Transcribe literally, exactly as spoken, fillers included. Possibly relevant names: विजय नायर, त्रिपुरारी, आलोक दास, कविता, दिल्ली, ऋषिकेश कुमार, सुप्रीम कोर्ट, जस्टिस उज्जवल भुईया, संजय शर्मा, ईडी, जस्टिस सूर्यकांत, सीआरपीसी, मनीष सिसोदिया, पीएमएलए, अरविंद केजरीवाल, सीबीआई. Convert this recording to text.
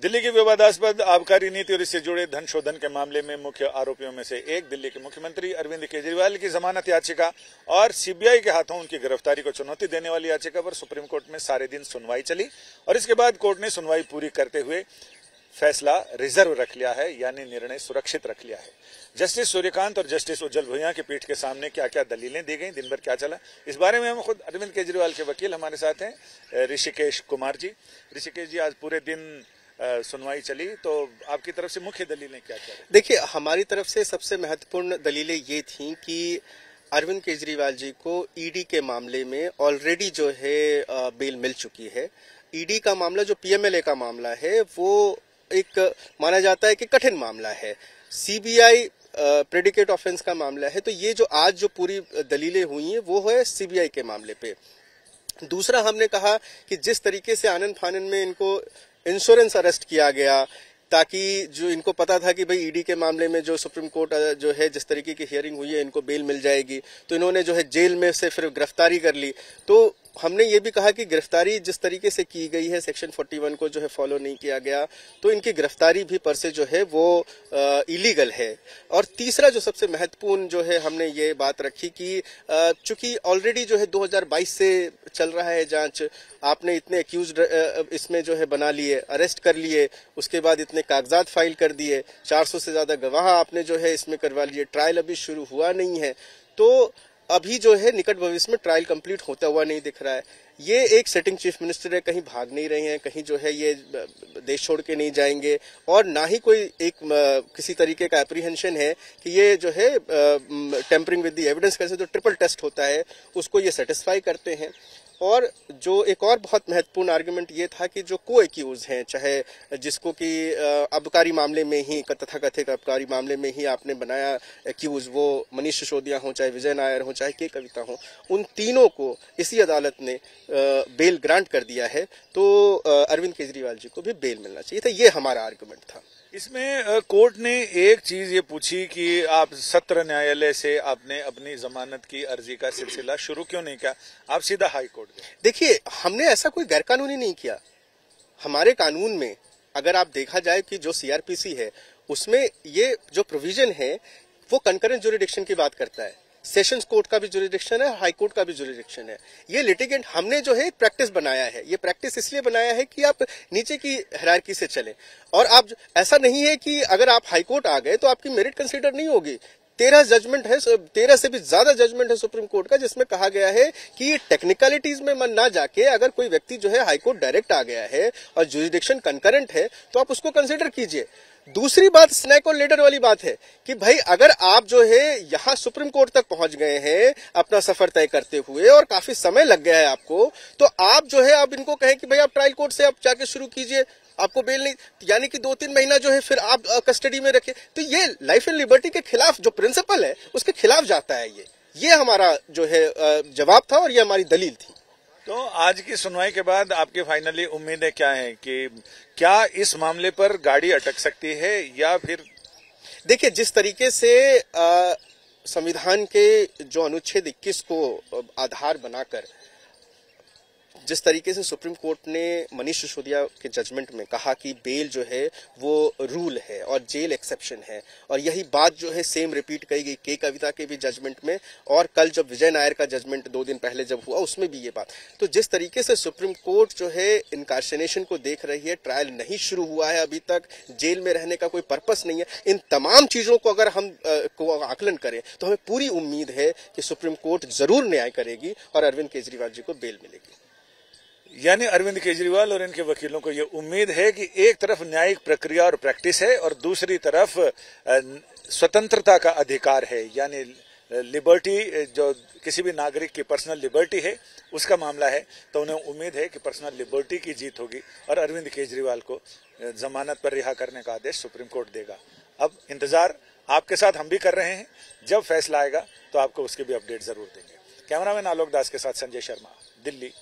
दिल्ली की विवादास्पद आबकारी नीति और इससे जुड़े धन शोधन के मामले में मुख्य आरोपियों में से एक दिल्ली के मुख्यमंत्री अरविंद केजरीवाल की जमानत याचिका और सीबीआई के हाथों उनकी गिरफ्तारी को चुनौती देने वाली याचिका पर सुप्रीम कोर्ट में सारे दिन सुनवाई चली और इसके बाद कोर्ट ने सुनवाई पूरी करते हुए फैसला रिजर्व रख लिया है, यानी निर्णय सुरक्षित रख लिया है। जस्टिस सूर्यकांत और जस्टिस उज्जवल भुईया की पीठ के सामने क्या क्या दलीलें दी गई, दिन भर क्या चला, इस बारे में हम खुद अरविंद केजरीवाल के वकील हमारे साथ हैं ऋषिकेश कुमार जी। ऋषिकेश जी, आज पूरे दिन सुनवाई चली तो आपकी तरफ से मुख्य दलीलें क्या क्या? देखिए, हमारी तरफ से सबसे महत्वपूर्ण दलीलें ये थीं कि अरविंद केजरीवाल जी को ईडी के मामले में ऑलरेडी जो है बेल मिल चुकी है। ईडी का मामला जो पीएमएलए का मामला है वो एक माना जाता है कि कठिन मामला है। सीबीआई प्रेडिकेट ऑफेंस का मामला है। तो ये जो आज जो पूरी दलीलें हुई हैं वो है सीबीआई के मामले पे। दूसरा, हमने कहा कि जिस तरीके से आनन फानन में इनको इंश्योरेंस अरेस्ट किया गया ताकि जो इनको पता था कि भाई ईडी के मामले में जो सुप्रीम कोर्ट जो है जिस तरीके की हियरिंग हुई है इनको बेल मिल जाएगी, तो इन्होंने जो है जेल में से फिर गिरफ्तारी कर ली। तो हमने ये भी कहा कि गिरफ्तारी जिस तरीके से की गई है, सेक्शन इकतालीस को जो है फॉलो नहीं किया गया, तो इनकी गिरफ्तारी भी पर से जो है वो इलीगल है। और तीसरा जो सबसे महत्वपूर्ण जो है हमने ये बात रखी कि चूंकि ऑलरेडी जो है दो हज़ार बाईस से चल रहा है जांच, आपने इतने एक्यूज इसमें जो है बना लिए, अरेस्ट कर लिए, उसके बाद इतने कागजात फाइल कर दिए, चार सौ से ज्यादा गवाह आपने जो है इसमें करवा लिए, ट्रायल अभी शुरू हुआ नहीं है, तो अभी जो है निकट भविष्य में ट्रायल कंप्लीट होता हुआ नहीं दिख रहा है। ये एक सेटिंग चीफ मिनिस्टर है, कहीं भाग नहीं रहे हैं, कहीं जो है ये देश छोड़ के नहीं जाएंगे और ना ही कोई एक किसी तरीके का एप्रीहेंशन है कि ये जो है टेम्परिंग विद द एविडेंस कैसे जो ट्रिपल टेस्ट होता है उसको ये सेटिस्फाई करते हैं। और जो एक और बहुत महत्वपूर्ण आर्ग्यूमेंट ये था कि जो को एक्यूज हैं, चाहे जिसको कि आबकारी मामले में ही तथाकथित आबकारी मामले में ही आपने बनाया एक्यूज, वो मनीष सिसोदिया हो, चाहे विजय नायर हो, चाहे के कविता हो, उन तीनों को इसी अदालत ने बेल ग्रांट कर दिया है। तो अरविंद केजरीवाल जी को भी बेल मिलना चाहिए था, ये हमारा आर्ग्यूमेंट था। इसमें कोर्ट ने एक चीज ये पूछी कि आप सत्र न्यायालय से आपने अपनी जमानत की अर्जी का सिलसिला शुरू क्यों नहीं किया, आप सीधा हाई कोर्ट गए। देखिए, हमने ऐसा कोई गैरकानूनी नहीं किया। हमारे कानून में अगर आप देखा जाए कि जो सीआरपीसी है उसमें ये जो प्रोविजन है वो कंकरेंट ज्यूरिडिक्शन की बात करता है। सेशंस कोर्ट का भी ज्यूरिडिक्शन है, हाई कोर्ट का भी ज्यूरिडिक्शन है। ये लिटिगेंट हमने जो है प्रैक्टिस बनाया है, ये प्रैक्टिस इसलिए बनाया है कि आप नीचे की हायरार्की से चलें। और आप ऐसा नहीं है कि अगर आप हाई कोर्ट आ गए तो आपकी मेरिट कंसीडर नहीं होगी। तेरह जजमेंट है, तेरह से भी ज्यादा जजमेंट है सुप्रीम कोर्ट का जिसमें कहा गया है कि टेक्निकलिटीज में मन ना जाके अगर कोई व्यक्ति जो है हाई कोर्ट डायरेक्ट आ गया है और ज्यूरिडिक्शन कंकरेंट है तो आप उसको कंसीडर कीजिए। दूसरी बात स्नैक और लेडर वाली बात है कि भाई अगर आप जो है यहाँ सुप्रीम कोर्ट तक पहुंच गए हैं अपना सफर तय करते हुए और काफी समय लग गया है आपको, तो आप जो है आप इनको कहें कि भाई आप ट्रायल कोर्ट से आप जाके शुरू कीजिए, आपको बेल नहीं, यानी कि दो तीन महीना जो है फिर आप कस्टडी में रखें। तो ये लाइफ एंड लिबर्टी के खिलाफ जो प्रिंसिपल है उसके खिलाफ जाता है। ये ये हमारा जो है जवाब था और ये हमारी दलील थी। तो आज की सुनवाई के बाद आपकी फाइनली उम्मीदें क्या हैं कि क्या इस मामले पर गाड़ी अटक सकती है या फिर? देखिए, जिस तरीके से संविधान के जो अनुच्छेद इक्कीस को आधार बनाकर जिस तरीके से सुप्रीम कोर्ट ने मनीष सिसोदिया के जजमेंट में कहा कि बेल जो है वो रूल है और जेल एक्सेप्शन है, और यही बात जो है सेम रिपीट कही गई के कविता के भी जजमेंट में और कल जब विजय नायर का जजमेंट दो दिन पहले जब हुआ उसमें भी ये बात। तो जिस तरीके से सुप्रीम कोर्ट जो है इनकार्सिनेशन को देख रही है, ट्रायल नहीं शुरू हुआ है अभी तक, जेल में रहने का कोई पर्पस नहीं है, इन तमाम चीजों को अगर हम आ, को आकलन करें तो हमें पूरी उम्मीद है कि सुप्रीम कोर्ट जरूर न्याय करेगी और अरविंद केजरीवाल जी को बेल मिलेगी। यानी अरविंद केजरीवाल और इनके वकीलों को ये उम्मीद है कि एक तरफ न्यायिक प्रक्रिया और प्रैक्टिस है और दूसरी तरफ स्वतंत्रता का अधिकार है, यानी लिबर्टी जो किसी भी नागरिक की पर्सनल लिबर्टी है उसका मामला है। तो उन्हें उम्मीद है कि पर्सनल लिबर्टी की जीत होगी और अरविंद केजरीवाल को जमानत पर रिहा करने का आदेश सुप्रीम कोर्ट देगा। अब इंतजार आपके साथ हम भी कर रहे हैं, जब फैसला आएगा तो आपको उसकी भी अपडेट जरूर देंगे। कैमरामैन आलोक दास के साथ संजय शर्मा, दिल्ली।